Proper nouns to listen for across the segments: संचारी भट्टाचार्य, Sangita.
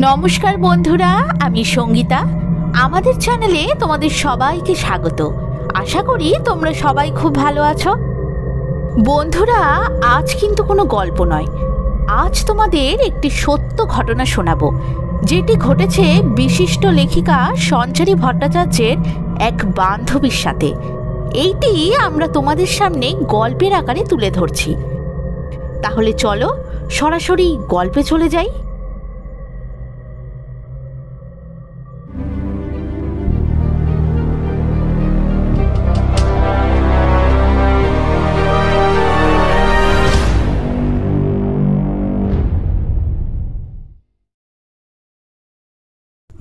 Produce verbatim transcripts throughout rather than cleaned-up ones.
नमस्कार बंधुरा, आमी संगीता। आमादेर चैनेले तोमादेर सबाइके स्वागत। आशा करी तोमरा सबाई खूब भालो आछो। बंधुरा, आज किन्तु कोनो गल्प नय, आज तोमादेर एकटी सत्य घटना शोनाबो, जेटी घटेছে विशिष्ट लेखिका संचारी भट्टाचार्যের एक बान्धवीर साथे। एइটি आमरा तोमादेर सामने गल्पेर आकारे तुले धरছি। ताहले चलो सरासरि गल्पे चले যাই।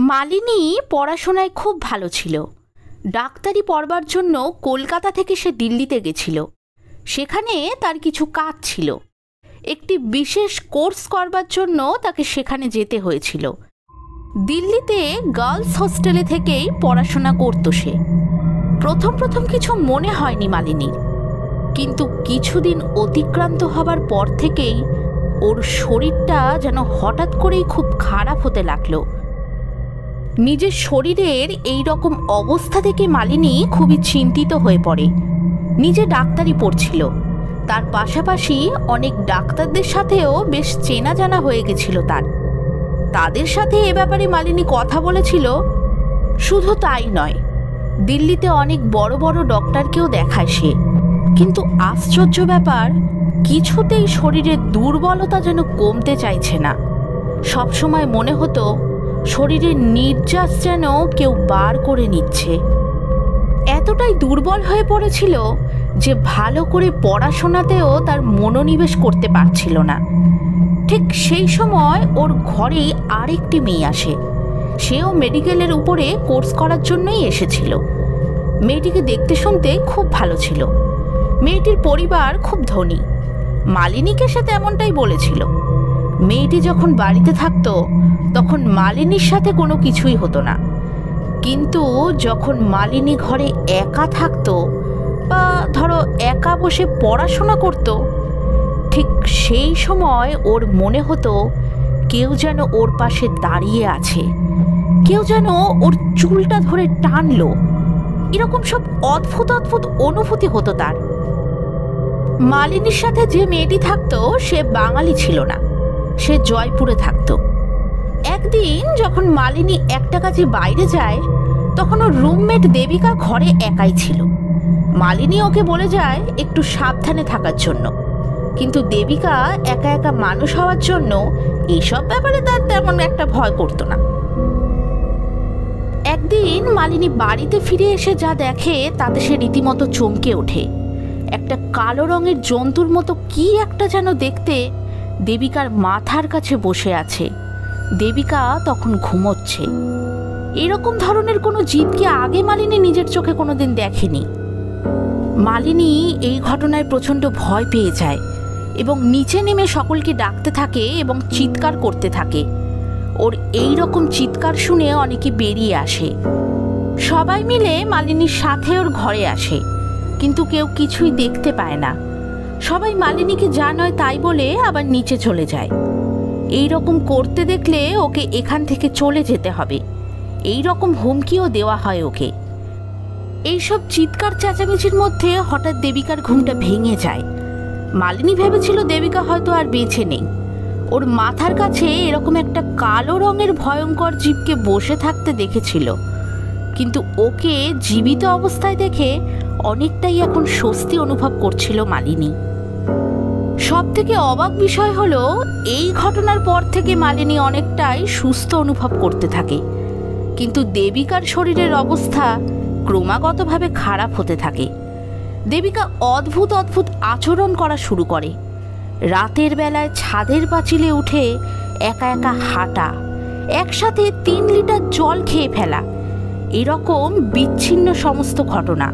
মালিনী পড়াশোনায় খুব ভালো ছিল। ডাক্তারি পড়বার জন্য কলকাতা থেকে সে দিল্লিতে গেছিল। সেখানে তার কিছু কাজ ছিল। একটি বিশেষ কোর্স করবার জন্য তাকে সেখানে যেতে হয়েছিল। দিল্লিতে গার্লস হোস্টেলে থেকেই পড়াশোনা করত সে। প্রথম প্রথম কিছু মনে হয়নি মালিনীর, কিন্তু কিছুদিন অতিক্রান্ত হবার পর থেকেই ওর শরীরটা যেন হঠাৎ করেই খুব খারাপ হতে লাগলো। নিজের শরীরের এই রকম অবস্থা থেকে মালিনী খুবই চিন্তিত হয়ে পড়ে। নিজে ডাক্তারি পড়ছিল, তার পাশাপাশি অনেক ডাক্তারদের সাথেও বেশ চেনা জানা হয়ে গেছিল তার। তাদের সাথে এ ব্যাপারে মালিনী কথা বলেছিল। শুধু তাই নয়, দিল্লিতে অনেক বড় বড় ডক্টরকেও দেখায় সে। কিন্তু আশ্চর্য ব্যাপার, কিছুতেই শরীরের দুর্বলতা যেন কমতে চাইছে না। সবসময় মনে হতো শরীরের নির্যাস যেন কেউ বার করে নিচ্ছে। এতটাই দুর্বল হয়ে পড়েছিল যে ভালো করে পড়াশোনাতেও তার মনোনিবেশ করতে পারছিল না। ঠিক সেই সময় ওর ঘরে আরেকটি মেয়ে আসে। সেও মেডিকেলের উপরে কোর্স করার জন্যই এসেছিল। মেয়েটিকে দেখতে শুনতে খুব ভালো ছিল। মেয়েটির পরিবার খুব ধনী। মালিনীকে সে তেমনটাই বলেছিল। মেয়েটি যখন বাড়িতে থাকতো তখন মালিনীর সাথে কোনো কিছুই হতো না, কিন্তু যখন মালিনী ঘরে একা থাকতো বা ধরো একা বসে পড়াশোনা করতো, ঠিক সেই সময় ওর মনে হতো কেউ যেন ওর পাশে দাঁড়িয়ে আছে, কেউ যেন ওর চুলটা ধরে টানলো। এরকম সব অদ্ভুত অদ্ভুত অনুভূতি হতো তার। মালিনীর সাথে যে মেয়েটি থাকতো সে বাঙালি ছিল না, সে জয়পুরে থাকতো। একদিন যখন মালিনী একটা কাজে বাইরে যায় তখন ওর রুমমেট দেবিকা ঘরে একাই ছিল। মালিনী ওকে বলে যায় একটু সাবধানে থাকার জন্য, কিন্তু দেবিকা একা একা মানুষ হওয়ার জন্য এইসব ব্যাপারে তার তেমন একটা ভয় করতো না। একদিন মালিনী বাড়িতে ফিরে এসে যা দেখে তাতে সে রীতিমতো চমকে ওঠে। একটা কালো রঙের জন্তুর মতো কি একটা যেন দেখতে দেবিকার মাথার কাছে বসে আছে। দেবিকা তখন ঘুমোচ্ছে। এরকম ধরনের কোনো জীবকে আগে মালিনী নিজের চোখে কোনোদিন দেখেনি। মালিনী এই ঘটনায় প্রচণ্ড ভয় পেয়ে যায় এবং নিচে নেমে সকলকে ডাকতে থাকে এবং চিৎকার করতে থাকে। ওর এই রকম চিৎকার শুনে অনেকে বেরিয়ে আসে। সবাই মিলে মালিনীর সাথে ওর ঘরে আসে, কিন্তু কেউ কিছুই দেখতে পায় না। সবাই মালিনীকে যা নয় তাই বলে আবার নিচে চলে যায়। এই রকম করতে দেখলে ওকে এখান থেকে চলে যেতে হবে, এই রকম হুমকিও দেওয়া হয় ওকে। এইসব চিৎকার চেঁচামেচির মধ্যে হঠাৎ দেবিকার ঘুমটা ভেঙে যায়। মালিনী ভেবেছিল দেবিকা হয়তো আর বেঁচে নেই। ওর মাথার কাছে এরকম একটা কালো রঙের ভয়ঙ্কর জীবকে বসে থাকতে দেখেছিল, কিন্তু ওকে জীবিত অবস্থায় দেখে অনেকটাই এখন স্বস্তি অনুভব করছিল মালিনী। সব থেকে অবাক বিষয় হলো, এই ঘটনার পর থেকে মালিনী অনেকটাই সুস্থ অনুভব করতে থাকে, কিন্তু দেবিকার শরীরের অবস্থা ক্রমাগতভাবে খারাপ হতে থাকে। দেবিকা অদ্ভুত অদ্ভুত আচরণ করা শুরু করে। রাতের বেলায় ছাদের পাঁচিলে উঠে একা একা হাঁটা, একসাথে তিন লিটার জল খেয়ে ফেলা, এরকম বিচ্ছিন্ন সমস্ত ঘটনা।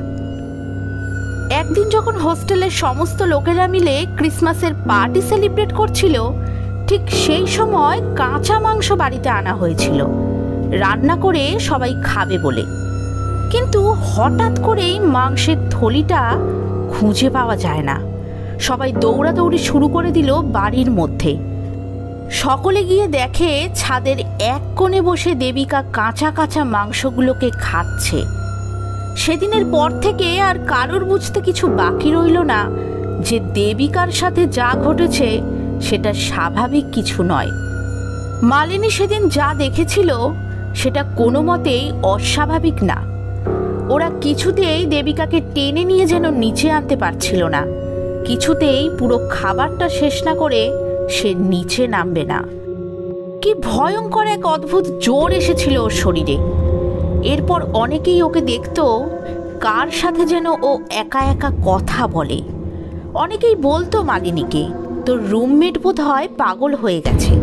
একদিন যখন হোস্টেলের সমস্ত লোকেরা মিলে ক্রিসমাসের পার্টি সেলিব্রেট করছিল, ঠিক সেই সময় কাঁচা মাংস বাড়িতে আনা হয়েছিল রান্না করে সবাই খাবে বলে। কিন্তু হঠাৎ করেই মাংসের থলিটা খুঁজে পাওয়া যায় না। সবাই দৌড়াদৌড়ি শুরু করে দিল বাড়ির মধ্যে। সকলে গিয়ে দেখে ছাদের এক কোণে বসে দেবিকা কাঁচা কাঁচা মাংসগুলোকে খাচ্ছে। সেদিনের পর থেকে আর কারোর বুঝতে কিছু বাকি রইল না যে দেবিকার সাথে যা ঘটেছে সেটা স্বাভাবিক কিছু নয়। মালিনী সেদিন যা দেখেছিল সেটা কোনো মতেই অস্বাভাবিক না। ওরা কিছুতেই দেবিকাকে টেনে নিয়ে যেন নিচে আনতে পারছিল না, কিছুতেই পুরো খাবারটা শেষ না করে সে নিচে নামবে না। কি ভয়ঙ্কর এক অদ্ভুত জোর এসেছিল ওর শরীরে। এরপর অনেকেই ওকে দেখত কার সাথে যেন ও একা একা কথা বলে। অনেকেই বলতো মালিনীকে তোর রুমমেট বোধ হয় পাগল হয়ে গেছে।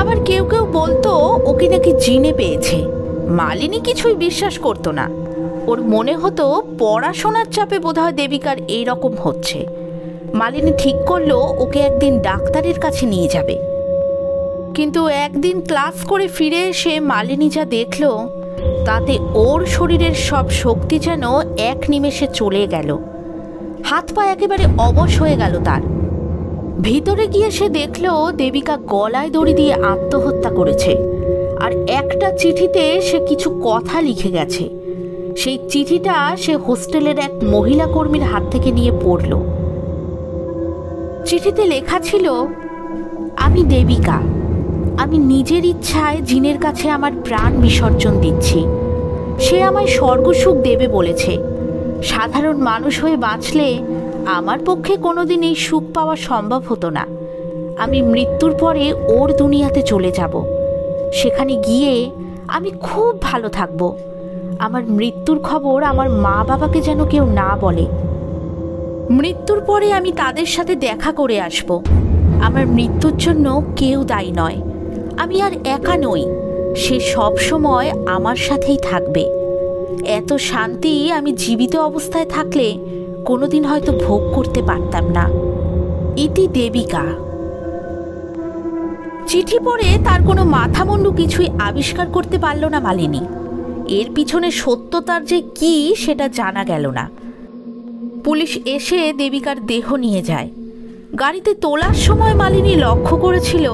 আবার কেউ কেউ বলতো ওকে নাকি জিনে পেয়েছে। মালিনী কিছুই বিশ্বাস করতো না। ওর মনে হতো পড়াশোনার চাপে বোধহয় দেবিকার এইরকম হচ্ছে। মালিনী ঠিক করলো ওকে একদিন ডাক্তারের কাছে নিয়ে যাবে। কিন্তু একদিন ক্লাস করে ফিরে এসে মালিনী যা দেখলো তাতে ওর শরীরের সব শক্তি যেন এক নিমেষে চলে গেল। হাত পা একেবারে অবশ হয়ে গেল তার। ভিতরে গিয়ে সে দেখলো দেবিকা গলায় দড়ি দিয়ে আত্মহত্যা করেছে, আর একটা চিঠিতে সে কিছু কথা লিখে গেছে। সেই চিঠিটা সে হোস্টেলের এক মহিলা কর্মীর হাত থেকে নিয়ে পড়ল। চিঠিতে লেখা ছিল, আমি দেবিকা, আমি নিজের ইচ্ছায় জিনের কাছে আমার প্রাণ বিসর্জন দিচ্ছি। সে আমায় স্বর্গসুখ দেবে বলেছে। সাধারণ মানুষ হয়ে বাঁচলে আমার পক্ষে কোনোদিন এই সুখ পাওয়া সম্ভব হতো না। আমি মৃত্যুর পরে ওর দুনিয়াতে চলে যাব। সেখানে গিয়ে আমি খুব ভালো থাকব। আমার মৃত্যুর খবর আমার মা বাবাকে যেন কেউ না বলে। মৃত্যুর পরে আমি তাদের সাথে দেখা করে আসব। আমার মৃত্যুর জন্য কেউ দায়ী নয়। আমি আর একা নই, সে সব সময় আমার সাথেই থাকবে। এত শান্তি আমি জীবিত অবস্থায় থাকলে কোনোদিন হয়তো ভোগ করতে পারতাম না। ইতি দেবিকা। চিঠি পড়ে তার কোনো মাথামুন্ডু কিছুই আবিষ্কার করতে পারল না মালিনী। এর পিছনে সত্যতার যে কি সেটা জানা গেল না। পুলিশ এসে দেবিকার দেহ নিয়ে যায়। গাড়িতে তোলার সময় মালিনী লক্ষ্য করেছিল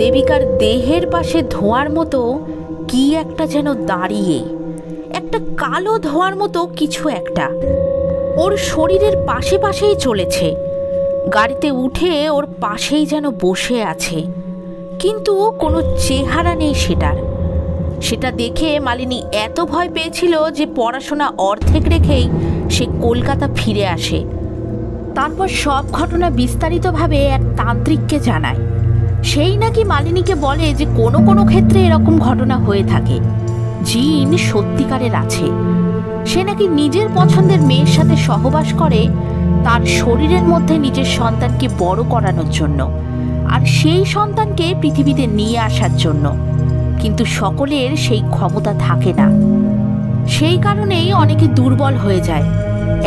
দেবিকার দেহের পাশে ধোঁয়ার মতো কি একটা যেন দাঁড়িয়ে, একটা কালো ধোঁয়ার মতো কিছু একটা ওর শরীরের পাশে পাশেই চলেছে। গাড়িতে উঠে ওর পাশেই যেন বসে আছে, কিন্তু কোনো চেহারা নেই সেটার। সেটা দেখে মালিনী এত ভয় পেয়েছিল যে পড়াশোনা অর্ধেক রেখেই সে কলকাতা ফিরে আসে। তারপর সব ঘটনা বিস্তারিতভাবে এক তান্ত্রিককে জানায়। সেই নাকি মালিনীকে বলে যে কোনো কোনো ক্ষেত্রে এরকম ঘটনা হয়ে থাকে, জিন সত্যিকারের আছে। সে নাকি নিজের পছন্দের মেয়ের সাথে সহবাস করে তার শরীরের মধ্যে নিজের সন্তানকে বড় করানোর জন্য, আর সেই সন্তানকে পৃথিবীতে নিয়ে আসার জন্য। কিন্তু সকলের সেই ক্ষমতা থাকে না। সেই কারণেই অনেকে দুর্বল হয়ে যায়,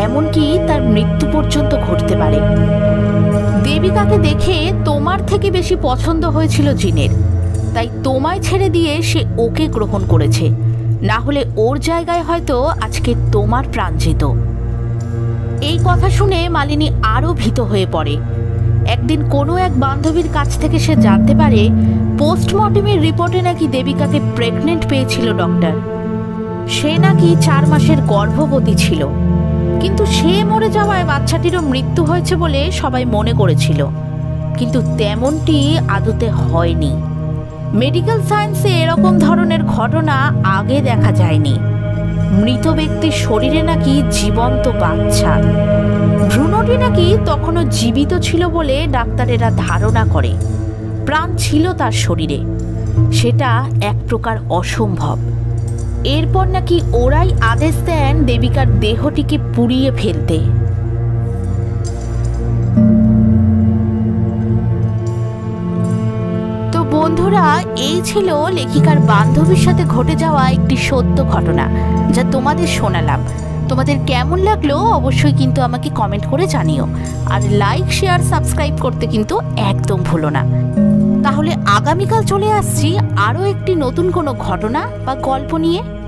এমনকি তার মৃত্যু পর্যন্ত ঘটতে পারে। দেবিকাকে দেখে তোমার থেকে বেশি পছন্দ হয়েছিল জিনের, তাই তোমায় ছেড়ে দিয়ে সে ওকে গ্রহণ করেছে। না হলে ওর জায়গায় হয়তো আজকে তোমার প্রাণ যেত। এই কথা শুনে মালিনী আরও ভীত হয়ে পড়ে। একদিন কোনো এক বান্ধবীর কাছ থেকে সে জানতে পারে পোস্টমর্টেমের রিপোর্টে নাকি দেবিকাকে প্রেগনেন্ট পেয়েছিল ডক্টর। সে নাকি চার মাসের গর্ভবতী ছিল, কিন্তু সে মরে যাওয়ায় বাচ্চাটিরও মৃত্যু হয়েছে বলে সবাই মনে করেছিল, কিন্তু তেমনটি আদতে হয়নি। মেডিকেল সায়েন্সে এরকম ধরনের ঘটনা আগে দেখা যায়নি। মৃত ব্যক্তির শরীরে নাকি জীবন্ত বাচ্চা, ভ্রূণটি নাকি তখনও জীবিত ছিল বলে ডাক্তারেরা ধারণা করে। প্রাণ ছিল তার শরীরে, সেটা এক প্রকার অসম্ভব। এরপর নাকি ওরাই আদেশ দেন দেবিকার দেহটিকে পুড়িয়ে ফেলতে। তো বন্ধুরা, এই ছিল লেখিকার বান্ধবীর সাথে ঘটে যাওয়া একটি সত্য ঘটনা যা তোমাদের শোনালাম। তোমাদের কেমন লাগলো অবশ্যই কিন্তু আমাকে কমেন্ট করে জানিও, আর লাইক শেয়ার সাবস্ক্রাইব করতে কিন্তু একদম ভুলো না। তাহলে আগামীকাল চলে আসছি আরও একটি নতুন কোনো ঘটনা বা গল্প নিয়ে।